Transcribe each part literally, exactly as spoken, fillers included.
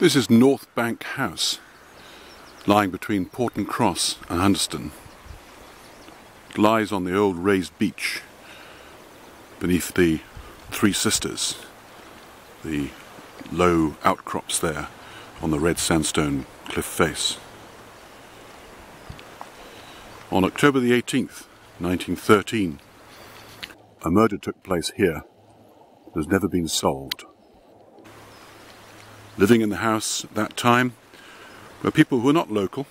This is North Bank House, lying between Portencross and Hunterston. It lies on the old raised beach beneath the Three Sisters, the low outcrops there on the red sandstone cliff face. On October the eighteenth, nineteen thirteen, a murder took place here that has never been solved. Living in the house at that time were people who were not local.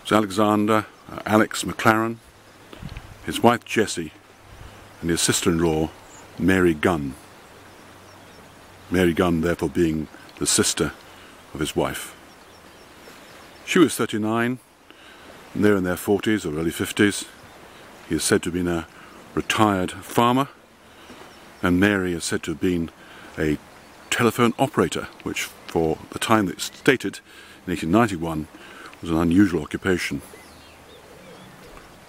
It was Alexander, uh, Alex McLaren, his wife Jessie, and his sister-in-law Mary Gunn. Mary Gunn therefore being the sister of his wife. She was thirty-nine, and they're in their forties or early fifties. He is said to have been a retired farmer, and Mary is said to have been a telephone operator, which for the time that it's stated in eighteen ninety-one was an unusual occupation.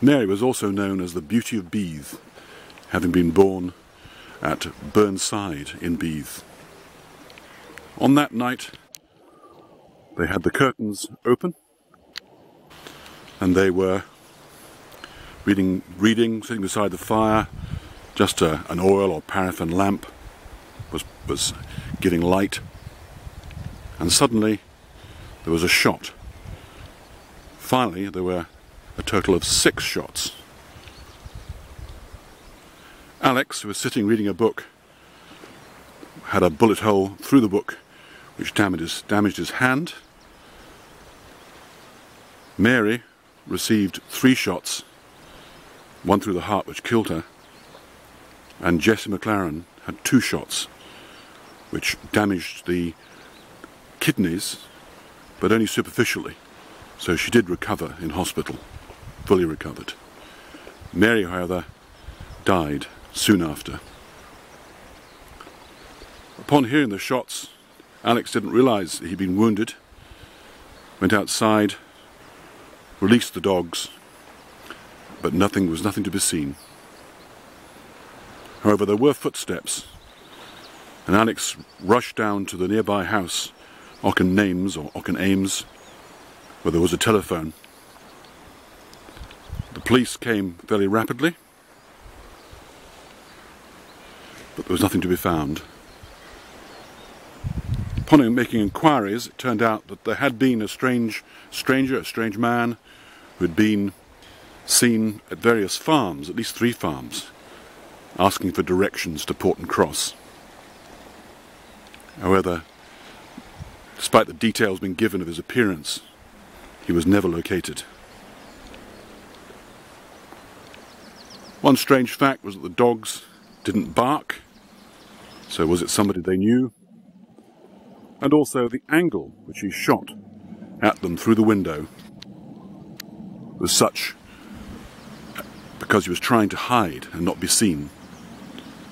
Mary was also known as the Beauty of Beith, having been born at Burnside in Beith. On that night they had the curtains open and they were reading, reading sitting beside the fire. Just a, an oil or paraffin lamp was, was giving light, and suddenly there was a shot. Finally there were a total of six shots. Alex, who was sitting reading a book, had a bullet hole through the book which damaged his, damaged his hand. Mary received three shots, one through the heart which killed her, and Jessie McLaren had two shots which damaged the kidneys, but only superficially, so she did recover in hospital, fully recovered. Mary, however, died soon after. Upon hearing the shots, Alex didn't realise that he'd been wounded, went outside, released the dogs, but nothing was nothing to be seen. However, there were footsteps, and Alex rushed down to the nearby house, Ochen Ames, or Ochen Ames, where there was a telephone. The police came fairly rapidly, but there was nothing to be found. Upon making inquiries, it turned out that there had been a strange stranger, a strange man, who had been seen at various farms, at least three farms, asking for directions to Portencross. However, despite the details being given of his appearance, he was never located. One strange fact was that the dogs didn't bark, so was it somebody they knew? And also the angle which he shot at them through the window was such because he was trying to hide and not be seen.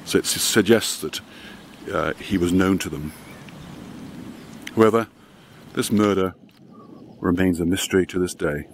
So it suggests that uh, he was known to them. However, this murder remains a mystery to this day.